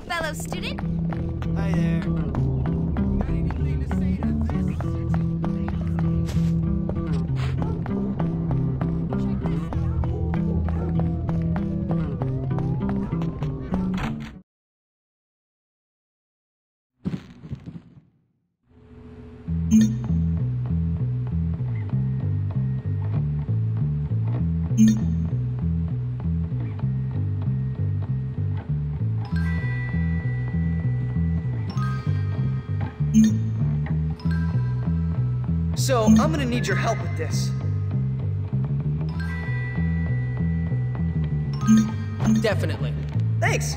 Hello, fellow student. Hi there. Not anything to say to So, I'm gonna need your help with this. Definitely. Thanks!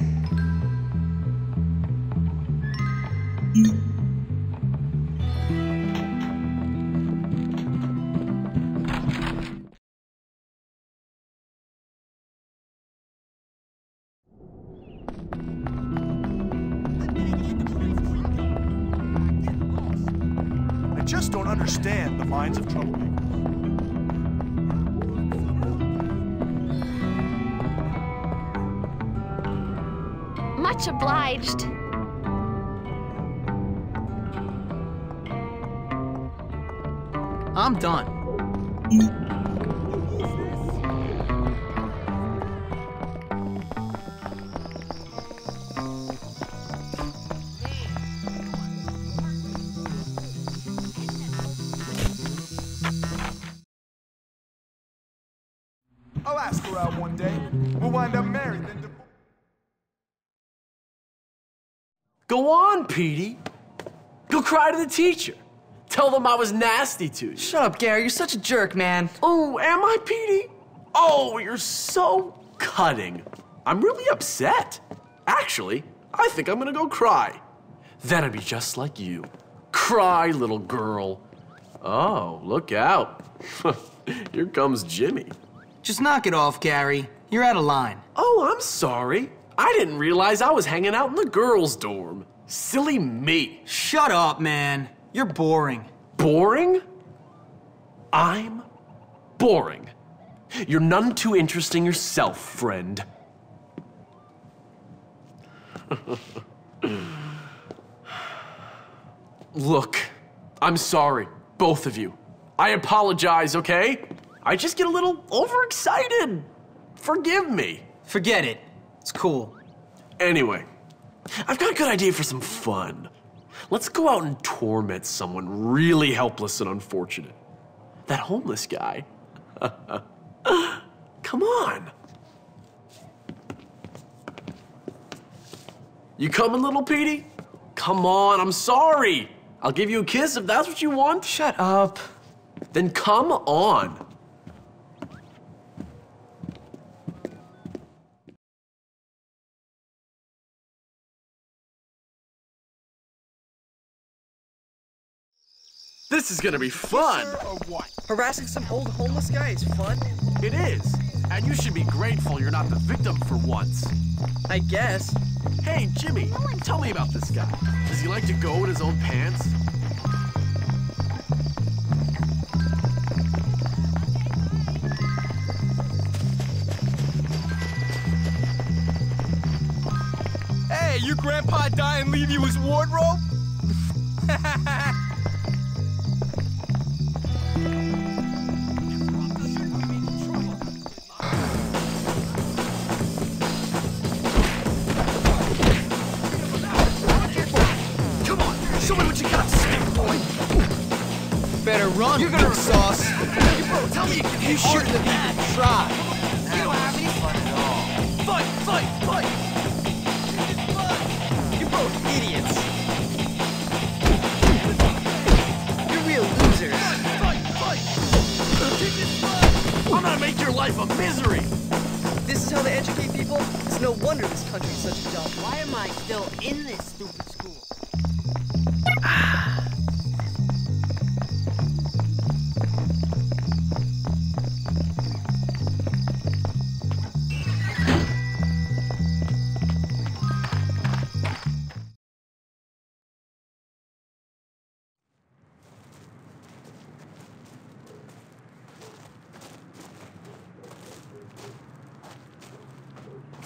Understand the minds of troublemakers. Much obliged. I'm done. Go on, Petey. Go cry to the teacher. Tell them I was nasty to you. Shut up, Gary. You're such a jerk, man. Oh, am I, Petey? Oh, you're so cutting. I'm really upset. Actually, I think I'm gonna go cry. Then I'd be just like you. Cry, little girl. Oh, look out. Here comes Jimmy. Just knock it off, Gary. You're out of line. Oh, I'm sorry. I didn't realize I was hanging out in the girls' dorm. Silly me. Shut up, man. You're boring. Boring? I'm boring. You're none too interesting yourself, friend. Look, I'm sorry, both of you. I apologize, okay? I just get a little overexcited. Forgive me. Forget it. It's cool. Anyway, I've got a good idea for some fun. Let's go out and torment someone really helpless and unfortunate. That homeless guy. Come on. You coming, little Petey? Come on, I'm sorry. I'll give you a kiss if that's what you want. Shut up. Then come on. This is gonna be fun! Or what? Harassing some old homeless guy is fun? It is! And you should be grateful you're not the victim for once. I guess. Hey, Jimmy, tell me about this guy. Does he like to go in his own pants? Hey, your grandpa die and leave you his wardrobe? Run, you're gonna sauce. Bro, tell me you can hit harder than that. Try. You don't have any fun at all. Fight, fight, fight. This is fun. You're both idiots. You're real losers. Fight, fight. This is fun. I'm gonna make your life a misery. This is how they educate people? It's no wonder this country's such a dump. Why am I still in this stupid school?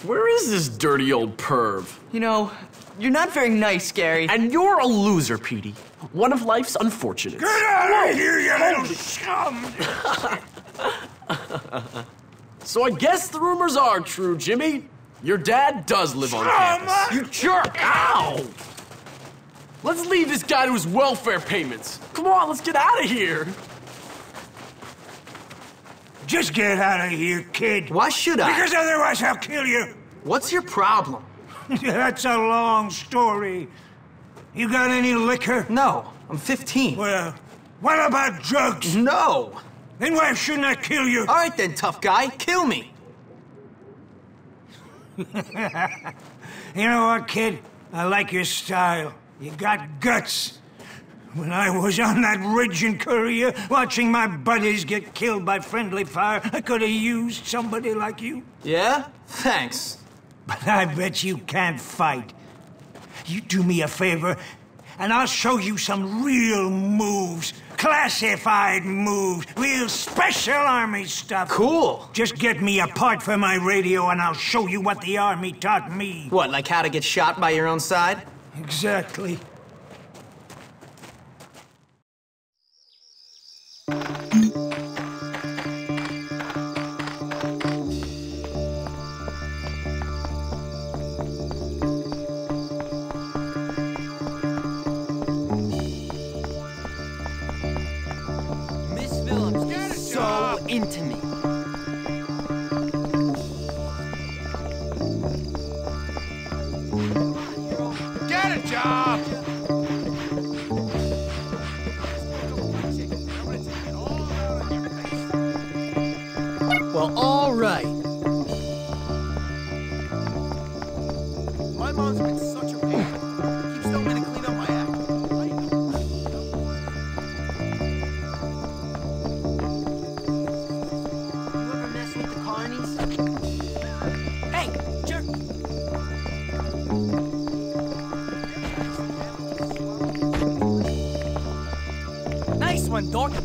Where is this dirty old perv? You know, you're not very nice, Gary. And you're a loser, Petey. One of life's unfortunates. Get out of here, you little scum! So I guess the rumors are true, Jimmy. Your dad does live on campus. You jerk! Ow! Let's leave this guy to his welfare payments. Come on, let's get out of here. Just get out of here, kid. Why should I? Because otherwise I'll kill you. What's your problem? That's a long story. You got any liquor? No, I'm 15. Well, what about drugs? No. Then why shouldn't I kill you? All right then, tough guy, kill me. You know what, kid? I like your style. You got guts. When I was on that ridge in Korea, watching my buddies get killed by friendly fire, I could have used somebody like you. Yeah? Thanks. But I bet you can't fight. You do me a favor, and I'll show you some real moves. Classified moves. Real special army stuff. Cool. Just get me a part for my radio, and I'll show you what the army taught me. What, like how to get shot by your own side? Exactly.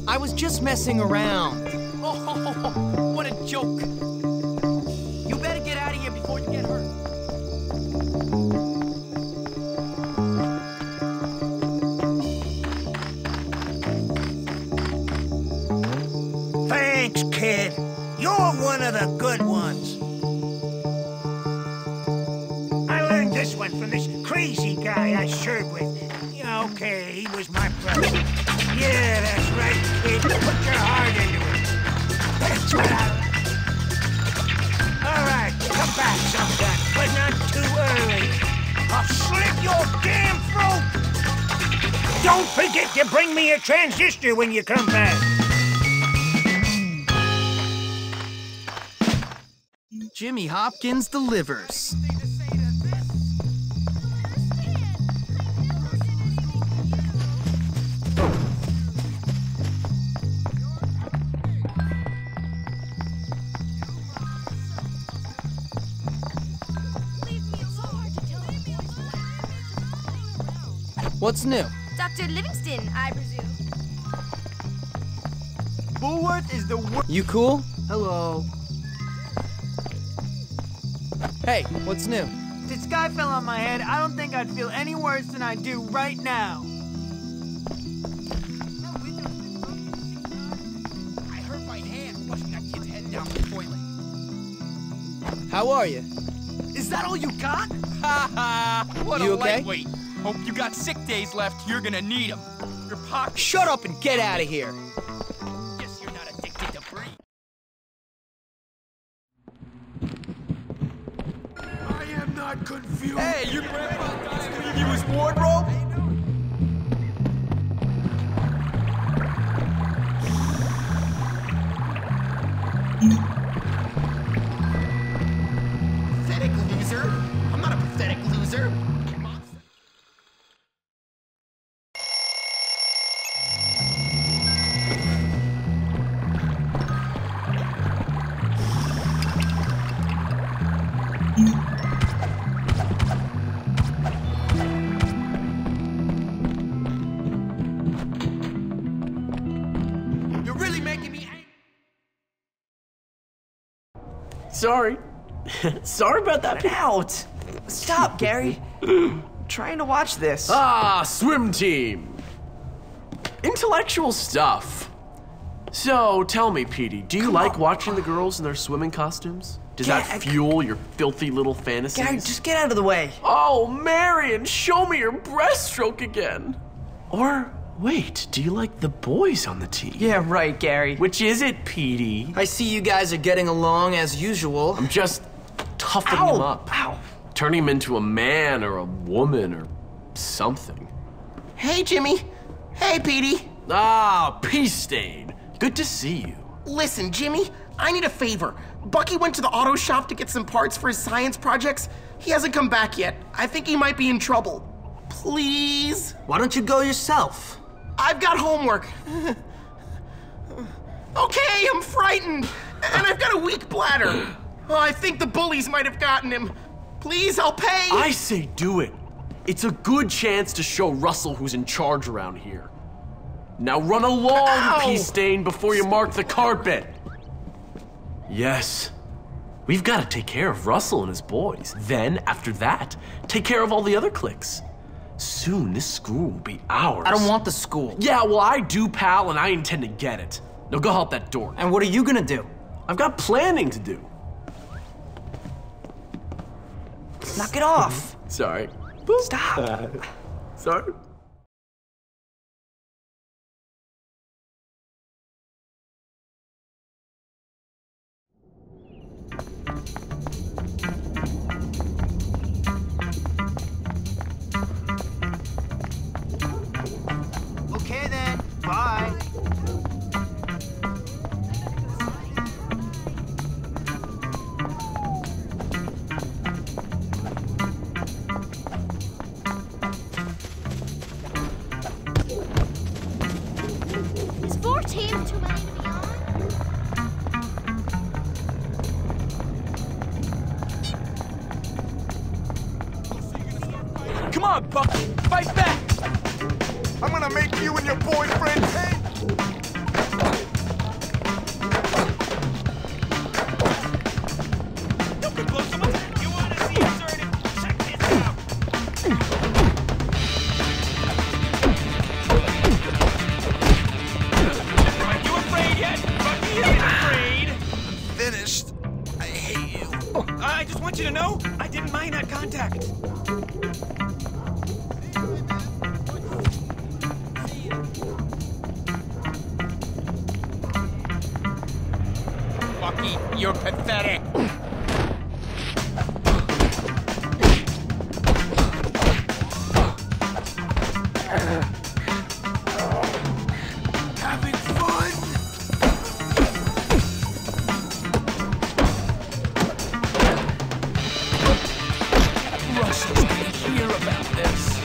I was just messing around. Oh, what a joke. You better get out of here before you get hurt. Thanks, kid. You're one of the good ones. I learned this one from this crazy guy I served with. Yeah, okay, he was my brother. Yeah, that's right, kid. Put your heart into it. That's what I like. All right, come back sometime, but not too early. I'll slit your damn throat. Don't forget to bring me a transistor when you come back. Jimmy Hopkins delivers. What's new? Dr. Livingston, I presume. Bullworth is the worst. You cool? Hello. Hey, what's new? If the sky fell on my head, I don't think I'd feel any worse than I do right now. I hurt my hand pushing that kid's head down the toilet. How are you? Is that all you got? Ha ha! What a lightweight. Hope you got sick days left. You're gonna need them. Your pocket. Shut up and get out of here. Guess you're not addicted to free. I am not confused. Hey, your grandpa died when you used wardrobe? Pathetic loser. I'm not a pathetic loser. Sorry. Sorry about that. Out! Stop, Gary. Trying to watch this. Ah, swim team. Intellectual stuff. So, tell me, Petey, do you like watching the girls in their swimming costumes? Does that fuel your filthy little fantasies? Gary, just get out of the way. Oh, Marion, show me your breaststroke again. Or, wait, do you like the boys on the team? Yeah, right, Gary. Which is it, Petey? I see you guys are getting along as usual. I'm just toughening him up. Ow. Turning him into a man or a woman or something. Hey, Jimmy. Hey, Petey. Ah, Peastain. Good to see you. Listen, Jimmy, I need a favor. Bucky went to the auto shop to get some parts for his science projects. He hasn't come back yet. I think he might be in trouble. Please? Why don't you go yourself? I've got homework. Okay, I'm frightened. And I've got a weak bladder. Oh, I think the bullies might have gotten him. Please, I'll pay. I say do it. It's a good chance to show Russell who's in charge around here. Now run along, Peastain, before you mark the carpet. Yes. We've got to take care of Russell and his boys. Then, after that, take care of all the other cliques. Soon, this school will be ours. I don't want the school. Yeah, well, I do, pal, and I intend to get it. Now go help that dork. And what are you gonna do? I've got planning to do. Knock it off. Sorry. Stop. Sorry. You're pathetic. Having fun? Russell's gonna hear about this.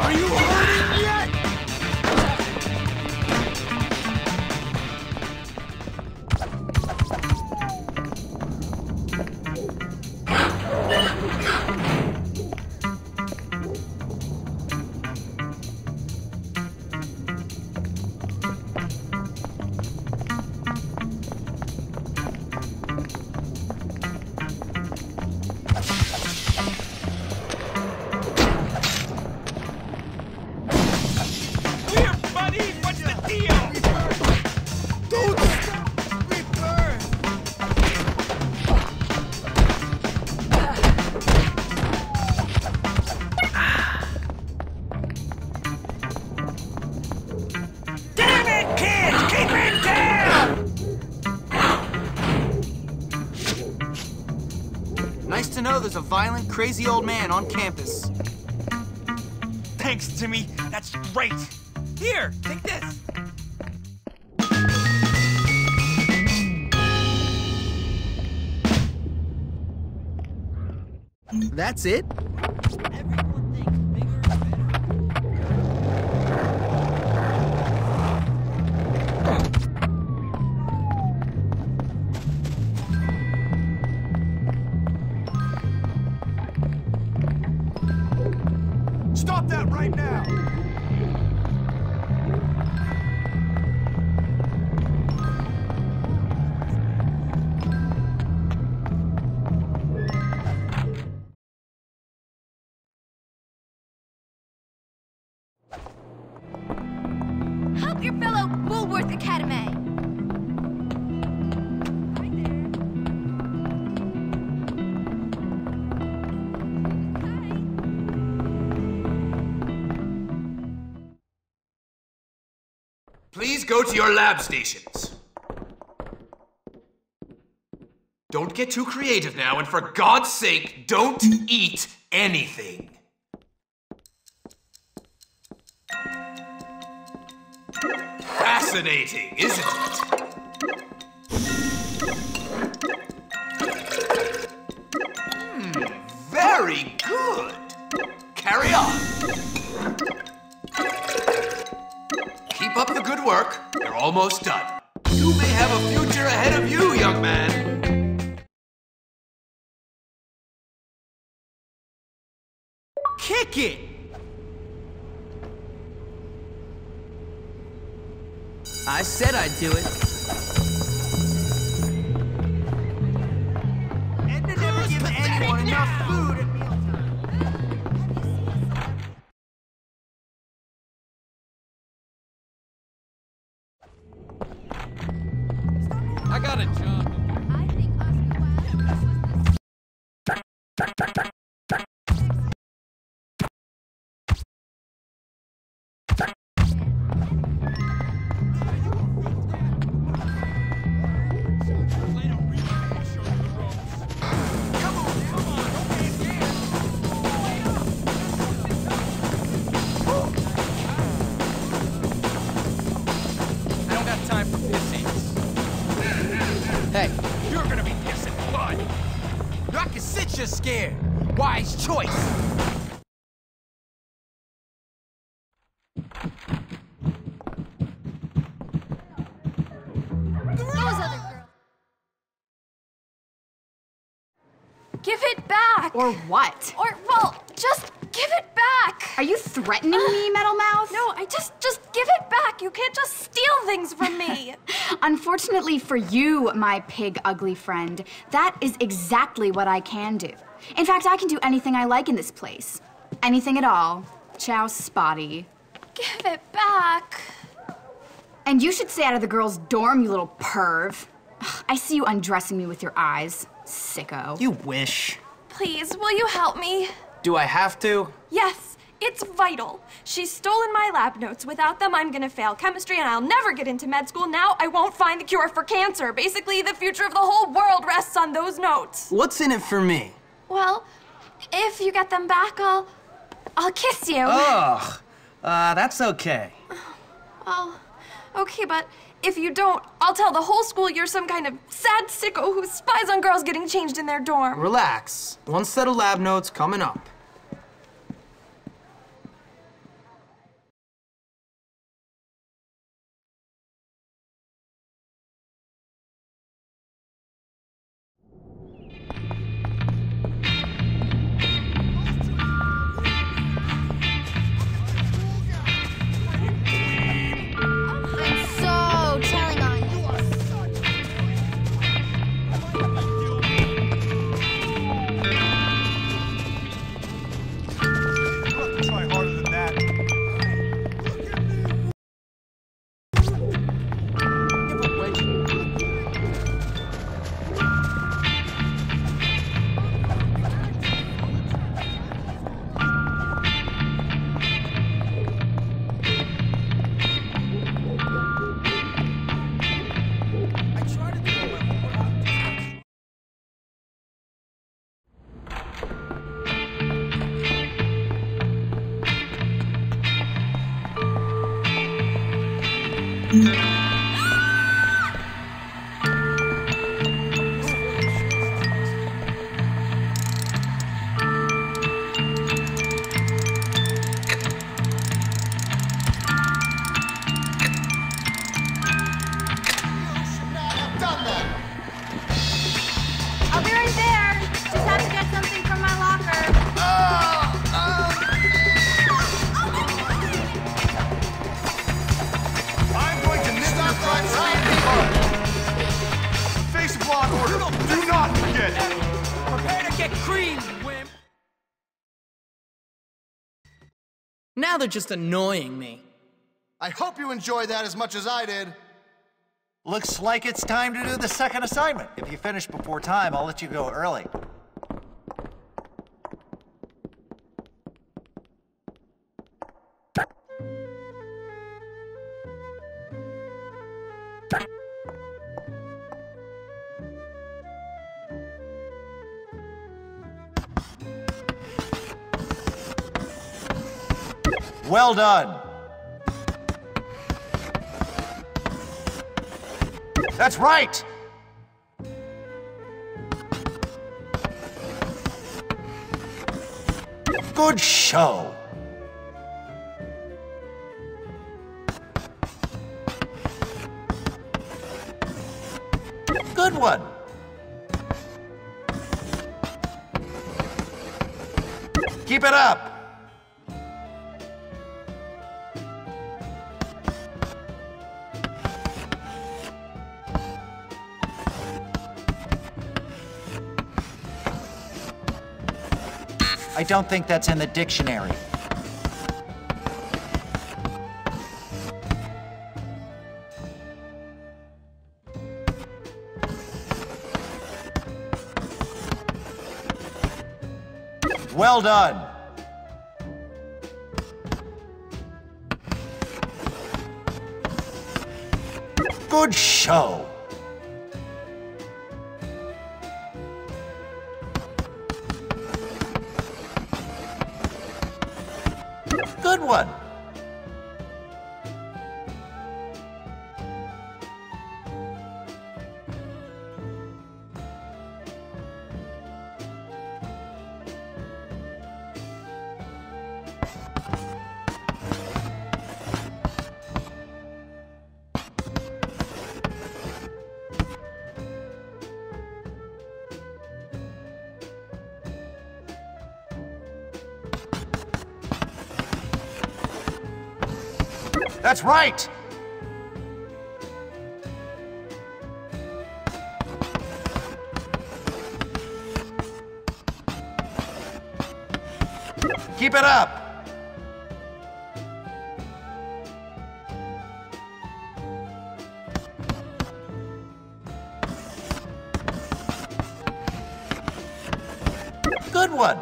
Are you hurting yet? There's a violent, crazy old man on campus. Thanks, Jimmy. That's great. Here, take this. That's it? Everyone thinks bigger and better. Stop that right now! Bullworth Academy. Please go to your lab stations. Don't get too creative now, and for God's sake, don't eat anything. Fascinating, isn't it? Very good. Carry on. Keep up the good work. You're almost done. You may have a future ahead of you, young man. Kick it! I said I'd do it. Edna never gives anyone enough food at mealtime. I got a job. I think Oscar Wilde was this. Scared. Wise choice. Give it back. Or what? Or, well, just give it back. Are you threatening me, Metal Mouth? No, I just give it back. You can't just steal things from me. Unfortunately for you, my pig ugly friend, that is exactly what I can do. In fact, I can do anything I like in this place. Anything at all. Ciao, Spotty. Give it back. And you should stay out of the girls' dorm, you little perv. I see you undressing me with your eyes. Sicko. You wish. Please, will you help me? Do I have to? Yes, it's vital. She's stolen my lab notes. Without them, I'm gonna fail chemistry and I'll never get into med school. Now I won't find the cure for cancer. Basically, the future of the whole world rests on those notes. What's in it for me? Well, if you get them back, I'll kiss you. Ugh, that's okay. Well, okay, but if you don't, I'll tell the whole school you're some kind of sad sicko who spies on girls getting changed in their dorm. Relax. One set of lab notes coming up. Now they're just annoying me. I hope you enjoyed that as much as I did. Looks like it's time to do the second assignment. If you finish before time, I'll let you go early. Well done. That's right. Good show. Good one. Keep it up. I don't think that's in the dictionary. Well done. Good show. Good one. That's right. Keep it up. Good one.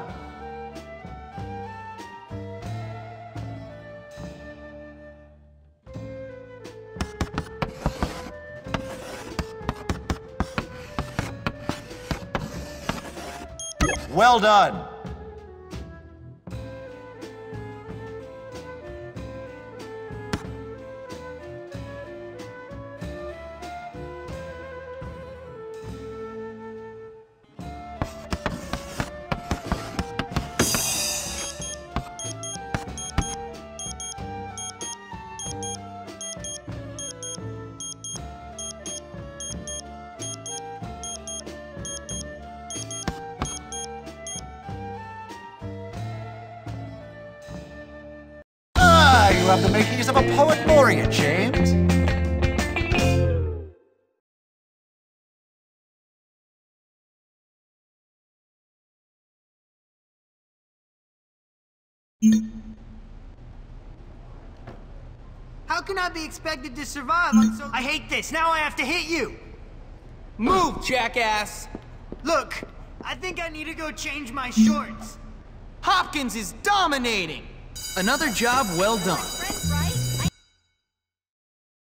Well done. You have the makings of a poet laureate, James. How can I be expected to survive on so... I hate this. Now I have to hit you. Move, jackass. Look, I think I need to go change my shorts. Hopkins is dominating. Another job well done.